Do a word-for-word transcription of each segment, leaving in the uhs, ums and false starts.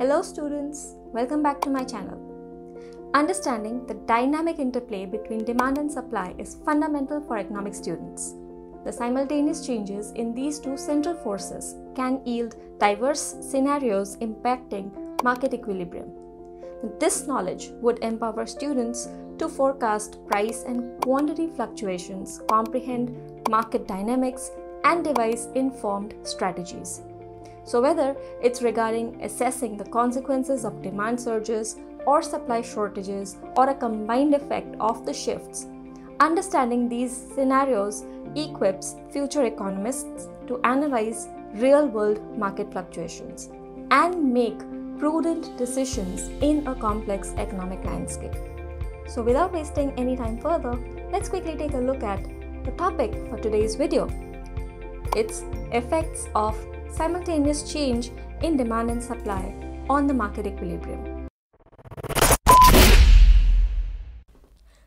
Hello students, welcome back to my channel. Understanding the dynamic interplay between demand and supply is fundamental for economics students. The simultaneous changes in these two central forces can yield diverse scenarios impacting market equilibrium. This knowledge would empower students to forecast price and quantity fluctuations, comprehend market dynamics, and devise informed strategies. So whether it's regarding assessing the consequences of demand surges or supply shortages or a combined effect of the shifts, understanding these scenarios equips future economists to analyze real-world market fluctuations and make prudent decisions in a complex economic landscape. So without wasting any time further, let's quickly take a look at the topic for today's video. It's effects of simultaneous change in demand and supply on the market equilibrium.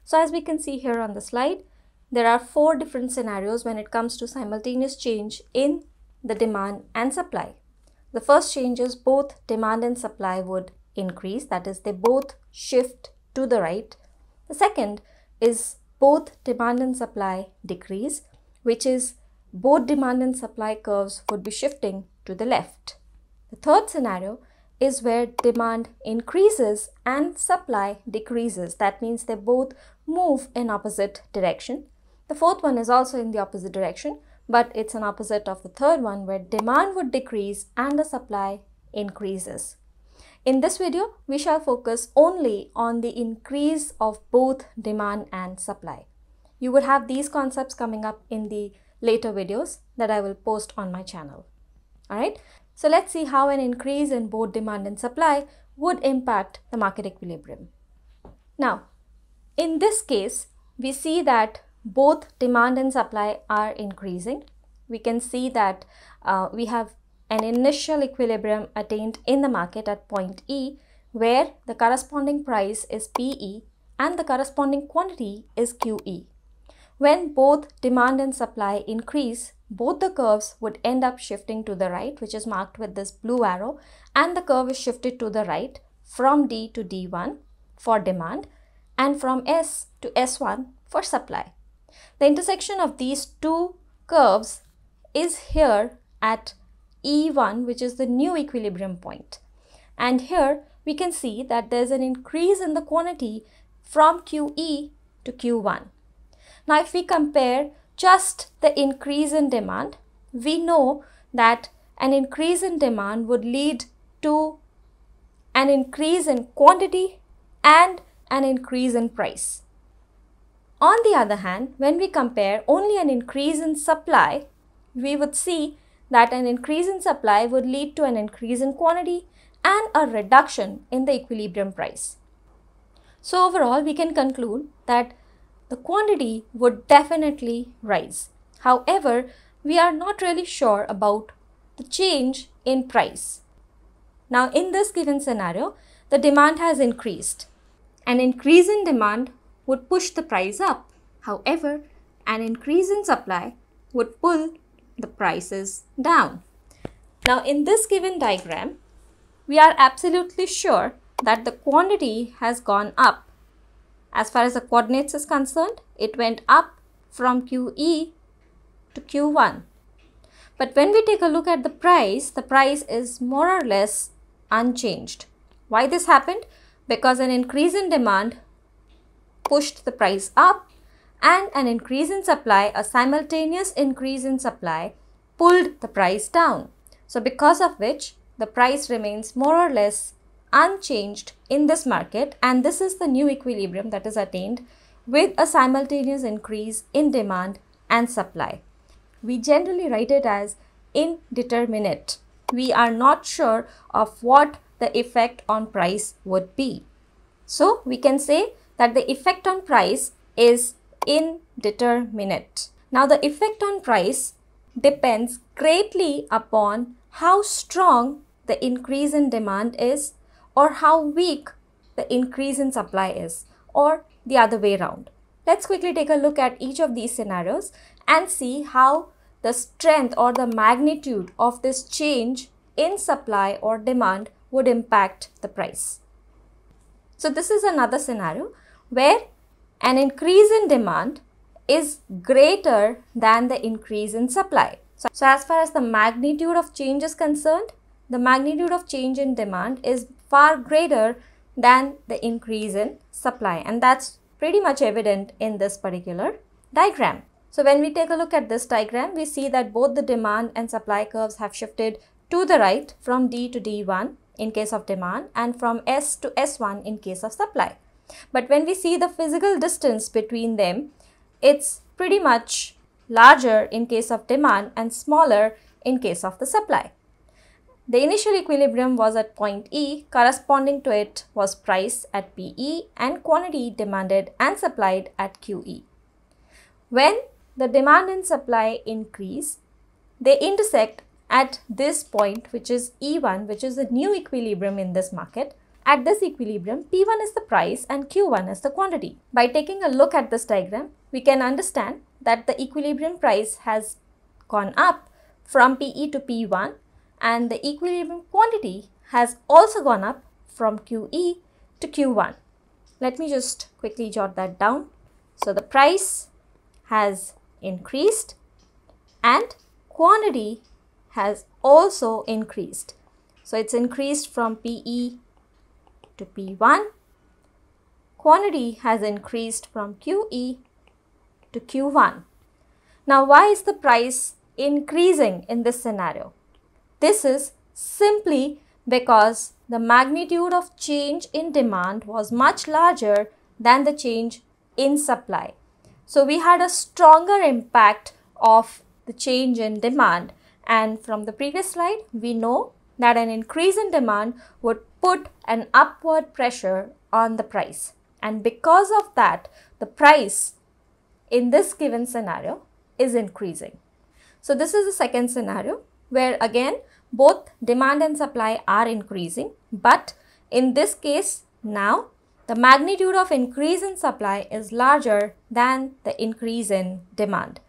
So as we can see here on the slide, there are four different scenarios when it comes to simultaneous change in the demand and supply. The first change is both demand and supply would increase, that is, they both shift to the right. The second is both demand and supply decrease, which is both demand and supply curves would be shifting to the left. The third scenario is where demand increases and supply decreases. That means they both move in opposite direction. The fourth one is also in the opposite direction, but it's an opposite of the third one where demand would decrease and the supply increases. In this video, we shall focus only on the increase of both demand and supply. You would have these concepts coming up in the later videos that I will post on my channel. Alright, so let's see how an increase in both demand and supply would impact the market equilibrium. Now, in this case, we see that both demand and supply are increasing. We can see that uh, we have an initial equilibrium attained in the market at point E, where the corresponding price is P E and the corresponding quantity is Q E. When both demand and supply increase, both the curves would end up shifting to the right, which is marked with this blue arrow, and the curve is shifted to the right from D to D one for demand and from S to S one for supply. The intersection of these two curves is here at E one, which is the new equilibrium point. And here we can see that there's an increase in the quantity from Q E to Q one. Now, if we compare just the increase in demand, we know that an increase in demand would lead to an increase in quantity and an increase in price. On the other hand, when we compare only an increase in supply, we would see that an increase in supply would lead to an increase in quantity and a reduction in the equilibrium price. So overall, we can conclude that the quantity would definitely rise. However, we are not really sure about the change in price. Now, in this given scenario, the demand has increased. An increase in demand would push the price up. However, an increase in supply would pull the prices down. Now, in this given diagram, we are absolutely sure that the quantity has gone up. As far as the coordinates is concerned, it went up from Q E to Q one. But when we take a look at the price, the price is more or less unchanged. Why this happened? Because an increase in demand pushed the price up and an increase in supply, a simultaneous increase in supply, pulled the price down. So because of which the price remains more or less unchanged in this market, and this is the new equilibrium that is attained with a simultaneous increase in demand and supply. We generally write it as indeterminate. We are not sure of what the effect on price would be. So we can say that the effect on price is indeterminate. Now the effect on price depends greatly upon how strong the increase in demand is, or how weak the increase in supply is, or the other way around. Let's quickly take a look at each of these scenarios and see how the strength or the magnitude of this change in supply or demand would impact the price. So this is another scenario where an increase in demand is greater than the increase in supply. So, so as far as the magnitude of change is concerned, the magnitude of change in demand is far greater than the increase in supply, and that's pretty much evident in this particular diagram. So when we take a look at this diagram, we see that both the demand and supply curves have shifted to the right from D to D one in case of demand and from S to S one in case of supply. But when we see the physical distance between them, it's pretty much larger in case of demand and smaller in case of the supply. The initial equilibrium was at point E, corresponding to it was price at P E and quantity demanded and supplied at Q E. When the demand and supply increase, they intersect at this point, which is E one, which is the new equilibrium in this market. At this equilibrium, P one is the price and Q one is the quantity. By taking a look at this diagram, we can understand that the equilibrium price has gone up from P E to P one, and the equilibrium quantity has also gone up from Q E to Q one. Let me just quickly jot that down. So the price has increased and quantity has also increased. So it's increased from P E to P one, quantity has increased from Q E to Q one. Now, why is the price increasing in this scenario? This is simply because the magnitude of change in demand was much larger than the change in supply. So we had a stronger impact of the change in demand, and from the previous slide we know that an increase in demand would put an upward pressure on the price, and because of that the price in this given scenario is increasing. So this is the second scenario where again both demand and supply are increasing, but in this case now the magnitude of increase in supply is larger than the increase in demand.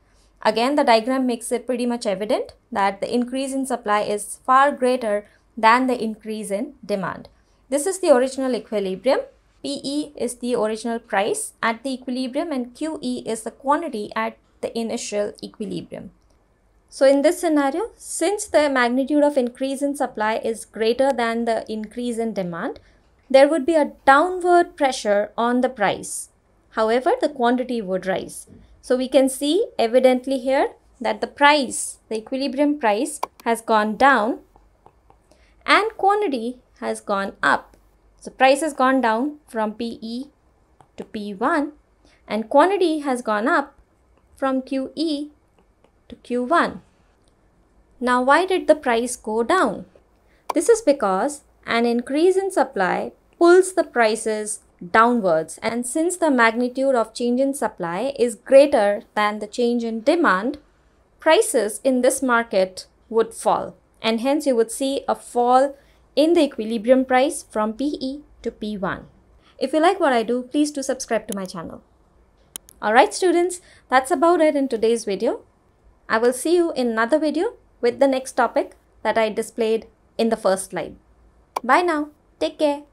Again, the diagram makes it pretty much evident that the increase in supply is far greater than the increase in demand. This is the original equilibrium. P E is the original price at the equilibrium and Q E is the quantity at the initial equilibrium. So in this scenario, since the magnitude of increase in supply is greater than the increase in demand, there would be a downward pressure on the price. However, the quantity would rise. So we can see evidently here that the price, the equilibrium price, has gone down and quantity has gone up. So price has gone down from P E to P one and quantity has gone up from Q E to Q one. Now, why did the price go down? This is because an increase in supply pulls the prices downwards, and since the magnitude of change in supply is greater than the change in demand, prices in this market would fall, and hence you would see a fall in the equilibrium price from P E to P one. If you like what I do, please do subscribe to my channel. Alright students, that's about it in today's video. I will see you in another video with the next topic that I displayed in the first slide. Bye now. Take care.